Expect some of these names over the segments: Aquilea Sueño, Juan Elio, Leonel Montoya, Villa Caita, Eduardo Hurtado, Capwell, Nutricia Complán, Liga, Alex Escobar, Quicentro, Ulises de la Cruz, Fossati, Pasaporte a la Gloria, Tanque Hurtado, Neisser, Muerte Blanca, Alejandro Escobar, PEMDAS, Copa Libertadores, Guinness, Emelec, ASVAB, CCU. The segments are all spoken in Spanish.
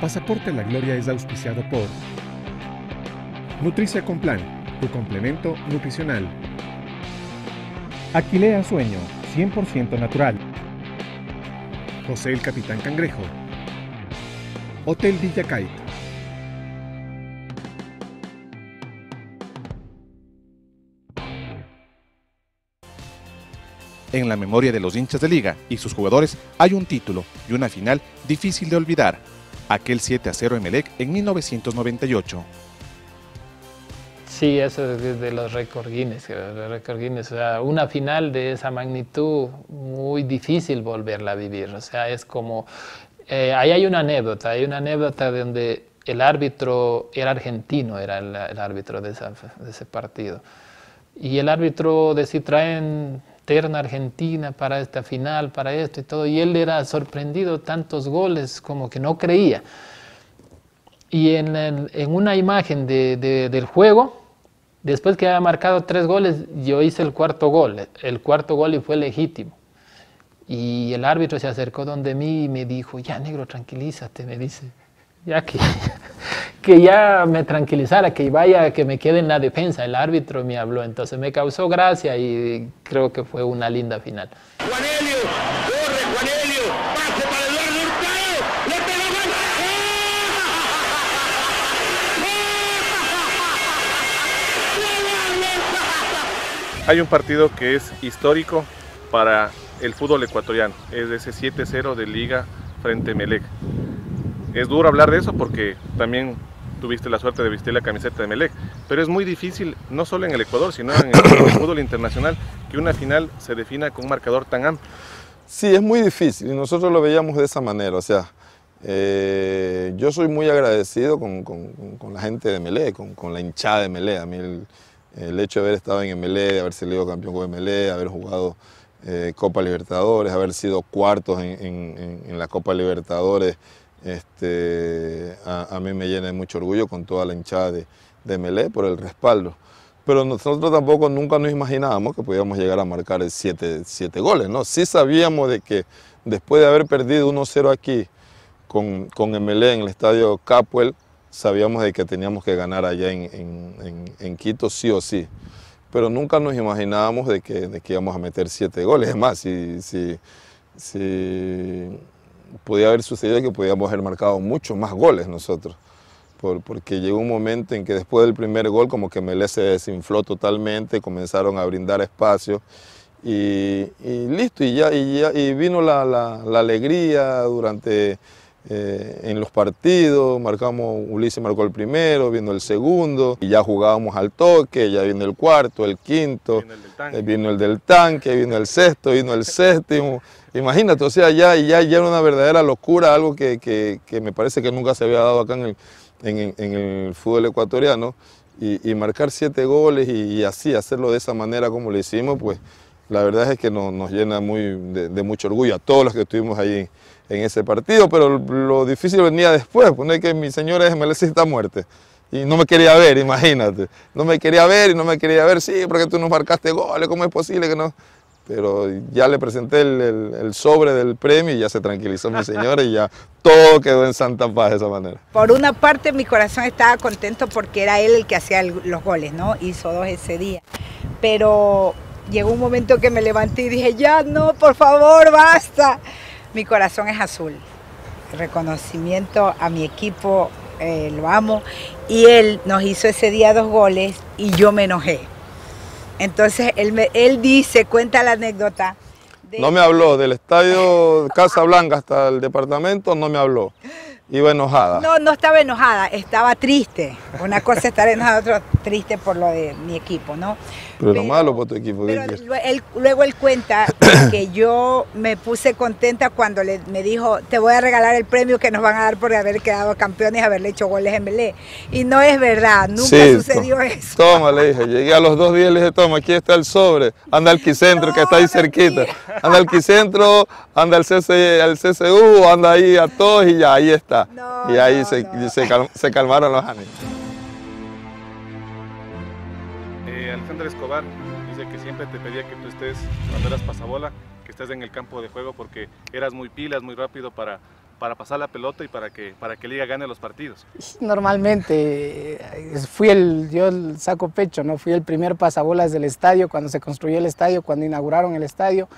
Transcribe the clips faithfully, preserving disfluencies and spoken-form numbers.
Pasaporte a la Gloria es auspiciado por Nutricia Complán, tu complemento nutricional. Aquilea Sueño, cien por ciento natural. José el Capitán Cangrejo. Hotel Villa Caita. En la memoria de los hinchas de Liga y sus jugadores hay un título y una final difícil de olvidar, aquel siete a cero Emelec en mil novecientos noventa y ocho. Sí, eso es de los récord Guinness, los récord Guinness. O sea, una final de esa magnitud, muy difícil volverla a vivir. O sea, es como... Eh, ahí hay una anécdota, hay una anécdota donde el árbitro era argentino, era el, el árbitro de, esa, de ese partido. Y el árbitro decía, traen... terna argentina para esta final, para esto y todo, y él era sorprendido, tantos goles, como que no creía. Y en, el, en una imagen de, de, del juego, después que había marcado tres goles, yo hice el cuarto gol, el cuarto gol y fue legítimo. Y el árbitro se acercó donde mí y me dijo, ya negro, tranquilízate, me dice, ya que, que ya me tranquilizara, que vaya, que me quede en la defensa. El árbitro me habló, entonces me causó gracia y creo que fue una linda final. Juan Elio, corre Juan Elio, pase para Eduardo Hurtado, le pegó gol. Hay un partido que es histórico para el fútbol ecuatoriano, es ese siete cero de Liga frente a Emelec. Es duro hablar de eso porque también tuviste la suerte de vestir la camiseta de Emelec, pero es muy difícil, no solo en el Ecuador, sino en el, en el fútbol internacional, que una final se defina con un marcador tan amplio. Sí, es muy difícil y nosotros lo veíamos de esa manera. O sea, eh, yo soy muy agradecido con, con, con la gente de Emelec, con, con la hinchada de Emelec. A mí el, el hecho de haber estado en Emelec, de haber salido campeón con Emelec, haber jugado eh, Copa Libertadores, haber sido cuartos en, en, en la Copa Libertadores, Este, a, a mí me llena de mucho orgullo con toda la hinchada de, de Emelec por el respaldo. Pero nosotros tampoco nunca nos imaginábamos que podíamos llegar a marcar el siete, siete goles, ¿no? Sí sabíamos de que después de haber perdido uno cero aquí con, con Emelec en el estadio Capwell, sabíamos de que teníamos que ganar allá en, en, en, en Quito sí o sí. Pero nunca nos imaginábamos de que, de que íbamos a meter siete goles. Es más, si... si, si podía haber sucedido que podíamos haber marcado muchos más goles nosotros, por, porque llegó un momento en que después del primer gol como que Emelec se desinfló totalmente, comenzaron a brindar espacio y, y listo, y ya, y ya y vino la, la, la alegría durante eh, en los partidos, marcamos, Ulises marcó el primero, vino el segundo, y ya jugábamos al toque, ya vino el cuarto, el quinto, vino el del tanque, vino el, del tanque, vino el sexto, vino el séptimo. Imagínate, o sea, ya, ya, ya era una verdadera locura, algo que, que, que me parece que nunca se había dado acá en el, en, en el fútbol ecuatoriano, y, y marcar siete goles y, y así, hacerlo de esa manera como lo hicimos, pues la verdad es que nos, nos llena muy, de, de mucho orgullo a todos los que estuvimos ahí en ese partido, pero lo difícil venía después, poner que mi señora es Emelec está muerta. Y no me quería ver, imagínate, no me quería ver y no me quería ver, sí, porque tú nos marcaste goles, ¿cómo es posible que no...? Pero ya le presenté el, el, el sobre del premio y ya se tranquilizó mi señora y ya todo quedó en santa paz de esa manera. Por una parte mi corazón estaba contento porque era él el que hacía el, los goles, ¿no? Hizo dos ese día. Pero llegó un momento que me levanté y dije, ya no, por favor, basta. Mi corazón es azul. Reconocimiento a mi equipo, eh, lo amo. Y él nos hizo ese día dos goles y yo me enojé. Entonces, él, me, él dice, cuenta la anécdota. De... No me habló, del estadio Casablanca hasta el departamento, no me habló. Iba enojada. No, no estaba enojada, estaba triste. Una cosa es estar enojada, otra triste por lo de mi equipo, ¿no? Pero, pero lo malo por tu equipo. Pero él, luego él cuenta que yo me puse contenta cuando le, me dijo, te voy a regalar el premio que nos van a dar por haber quedado campeones y haberle hecho goles en Emelec. Y no es verdad, nunca sí, sucedió eso. Toma, le dije, llegué a los dos días y le dije, toma, aquí está el sobre, anda al Quicentro, no, que está ahí cerquita. Anda al Quicentro, anda al C C U, anda ahí a todos y ya, ahí está. No, y ahí no, se, no. Se, cal, se calmaron los ánimos. Eh, Alejandro Escobar dice que siempre te pedía que tú estés, cuando eras pasabola, que estés en el campo de juego porque eras muy pilas, muy rápido para, para pasar la pelota y para que, para que Liga gane los partidos? Normalmente, fui el, yo el saco pecho, ¿no? Fui el primer pasabolas del estadio, cuando se construyó el estadio, cuando inauguraron el estadio,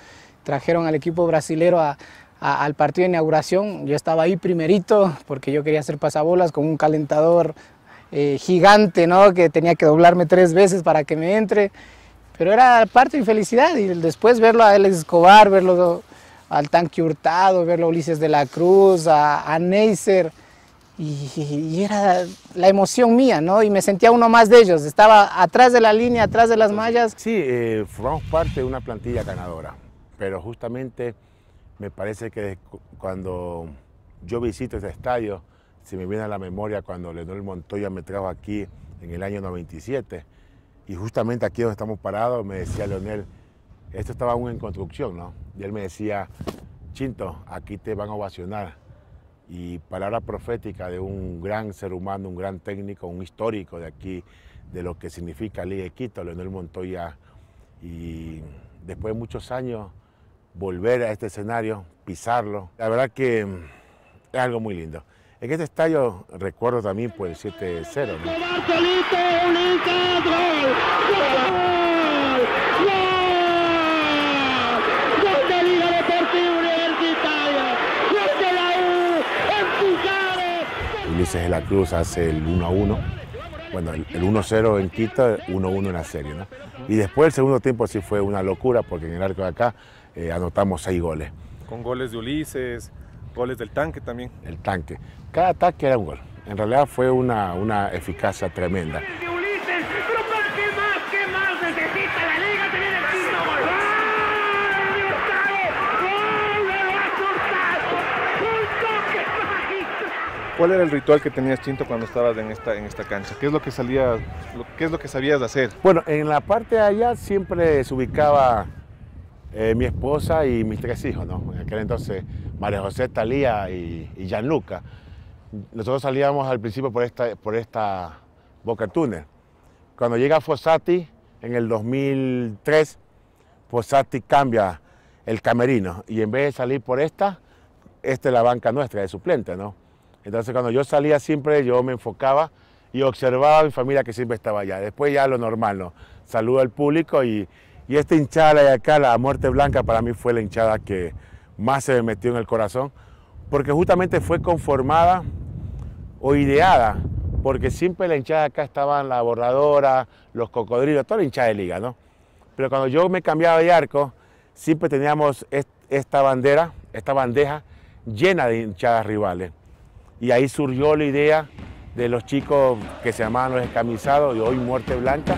trajeron al equipo brasilero a, a, al partido de inauguración, yo estaba ahí primerito, porque yo quería hacer pasabolas con un calentador eh, gigante, ¿no? Que tenía que doblarme tres veces para que me entre, pero era parte de felicidad, y después verlo a Alex Escobar, verlo al Tanque Hurtado, verlo a Ulises de la Cruz, a, a Neisser, y, y era la emoción mía, ¿no? Y me sentía uno más de ellos, estaba atrás de la línea, atrás de las mallas. Sí, eh, formamos parte de una plantilla ganadora, pero justamente me parece que cuando yo visito ese estadio, se me viene a la memoria cuando Leonel Montoya me trajo aquí en el año noventa y siete, y justamente aquí donde estamos parados me decía Leonel, esto estaba aún en construcción, ¿no? Y él me decía, Chinto, aquí te van a ovacionar. Y palabra profética de un gran ser humano, un gran técnico, un histórico de aquí, de lo que significa Liga de Quito, Leonel Montoya. Y después de muchos años, volver a este escenario, pisarlo, la verdad que es algo muy lindo. En este estadio recuerdo también pues, el siete cero, ¿no? Ulises de la Cruz hace el uno a uno, bueno, el uno cero en Quito, uno uno en la serie, ¿no? Y después el segundo tiempo sí fue una locura, porque en el arco de acá eh, anotamos seis goles. Con goles de Ulises, goles del Tanque también. El Tanque. Cada ataque era un gol. En realidad fue una, una eficacia tremenda. ¿Cuál era el ritual que tenías, Chinto, cuando estabas en esta, en esta cancha? ¿Qué es lo que salía, lo, qué es lo que sabías hacer? Bueno, en la parte de allá siempre se ubicaba eh, mi esposa y mis tres hijos, ¿no? En aquel entonces, María José, Talía y, y Gianluca. Nosotros salíamos al principio por esta, por esta boca túnel. Cuando llega Fossati, en el dos mil tres, Fossati cambia el camerino y en vez de salir por esta, esta es la banca nuestra de suplente, ¿no? Entonces cuando yo salía siempre yo me enfocaba y observaba a mi familia que siempre estaba allá. Después ya lo normal, ¿no? Saludo al público y, y esta hinchada de acá, la Muerte Blanca, para mí fue la hinchada que más se me metió en el corazón, porque justamente fue conformada o ideada, porque siempre la hinchada de acá estaban la Borradora, los Cocodrilos, toda la hinchada de Liga, ¿no? Pero cuando yo me cambiaba de arco, siempre teníamos esta bandera, esta bandeja llena de hinchadas rivales. Y ahí surgió la idea de los chicos que se llamaban los escamisados, y hoy Muerte Blanca.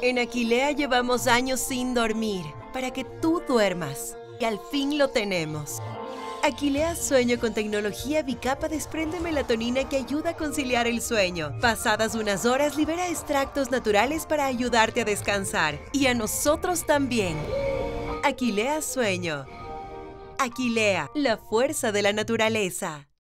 En Aquilea llevamos años sin dormir, para que tú duermas, y al fin lo tenemos. Aquilea Sueño con tecnología bicapa desprende melatonina que ayuda a conciliar el sueño. Pasadas unas horas libera extractos naturales para ayudarte a descansar, y a nosotros también. Aquilea Sueño. Aquilea, la fuerza de la naturaleza.